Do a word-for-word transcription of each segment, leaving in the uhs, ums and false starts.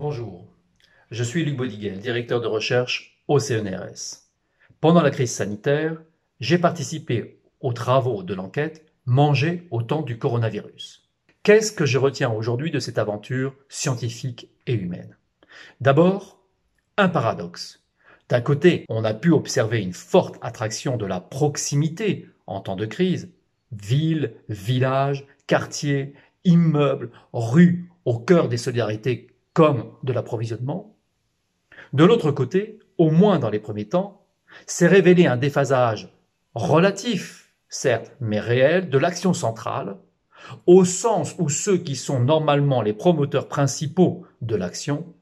Bonjour, je suis Luc Bodiguel, directeur de recherche au C N R S. Pendant la crise sanitaire, j'ai participé aux travaux de l'enquête « Manger au temps du coronavirus ». Qu'est-ce que je retiens aujourd'hui de cette aventure scientifique et humaine? D'abord, un paradoxe. D'un côté, on a pu observer une forte attraction de la proximité en temps de crise. Ville, village, quartier, immeuble, rue, au cœur des solidarités comme de l'approvisionnement. De l'autre côté, au moins dans les premiers temps, s'est révélé un déphasage relatif, certes, mais réel, de l'action centrale, au sens où ceux qui sont normalement les promoteurs principaux de l'action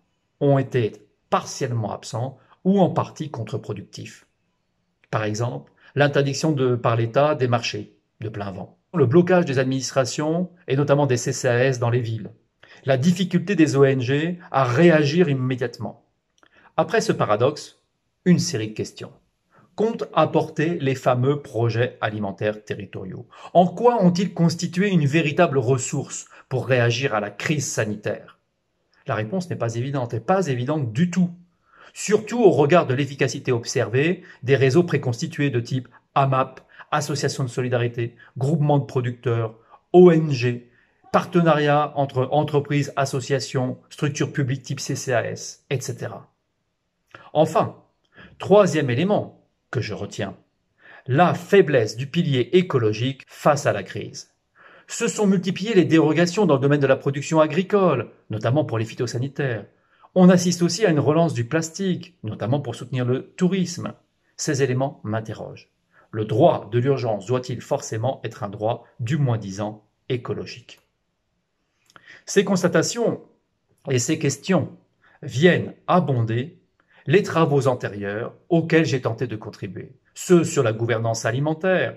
ont été partiellement absents ou en partie contre-productifs. Par exemple, l'interdiction de, par l'État des marchés de plein vent, le blocage des administrations et notamment des C C A S dans les villes, la difficulté des O N G à réagir immédiatement. Après ce paradoxe, une série de questions. Qu'ont apporté les fameux projets alimentaires territoriaux? En quoi ont-ils constitué une véritable ressource pour réagir à la crise sanitaire? La réponse n'est pas évidente, et pas évidente du tout. Surtout au regard de l'efficacité observée des réseaux préconstitués de type A M A P, associations de solidarité, groupements de producteurs, O N G, partenariats entre entreprises, associations, structures publiques type C C A S, et cetera. Enfin, troisième élément que je retiens, la faiblesse du pilier écologique face à la crise. Se sont multipliées les dérogations dans le domaine de la production agricole, notamment pour les phytosanitaires. On assiste aussi à une relance du plastique, notamment pour soutenir le tourisme. Ces éléments m'interrogent. Le droit de l'urgence doit-il forcément être un droit du moins disant écologique ? Ces constatations et ces questions viennent abonder les travaux antérieurs auxquels j'ai tenté de contribuer, ceux sur la gouvernance alimentaire,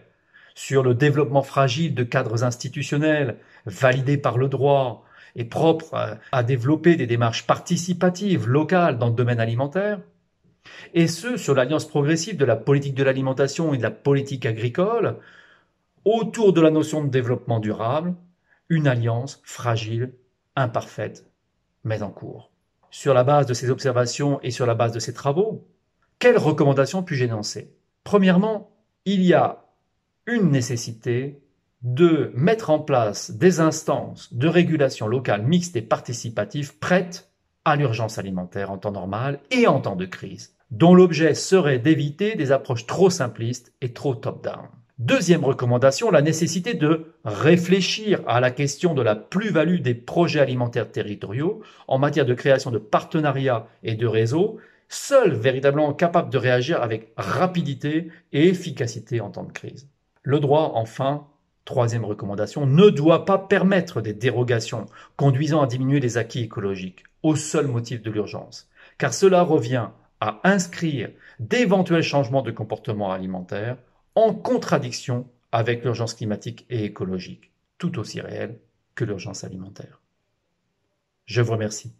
sur le développement fragile de cadres institutionnels validés par le droit et propres à développer des démarches participatives locales dans le domaine alimentaire, et ceux sur l'alliance progressive de la politique de l'alimentation et de la politique agricole autour de la notion de développement durable, une alliance fragile, imparfaite, mais en cours. Sur la base de ces observations et sur la base de ces travaux, quelles recommandations puis-je énoncer? Premièrement, il y a une nécessité de mettre en place des instances de régulation locale mixte et participative prêtes à l'urgence alimentaire en temps normal et en temps de crise, dont l'objet serait d'éviter des approches trop simplistes et trop top-down. Deuxième recommandation, la nécessité de réfléchir à la question de la plus-value des projets alimentaires territoriaux en matière de création de partenariats et de réseaux, seuls véritablement capables de réagir avec rapidité et efficacité en temps de crise. Le droit, enfin, troisième recommandation, ne doit pas permettre des dérogations conduisant à diminuer les acquis écologiques au seul motif de l'urgence, car cela revient à inscrire d'éventuels changements de comportement alimentaire en contradiction avec l'urgence climatique et écologique, tout aussi réelle que l'urgence alimentaire. Je vous remercie.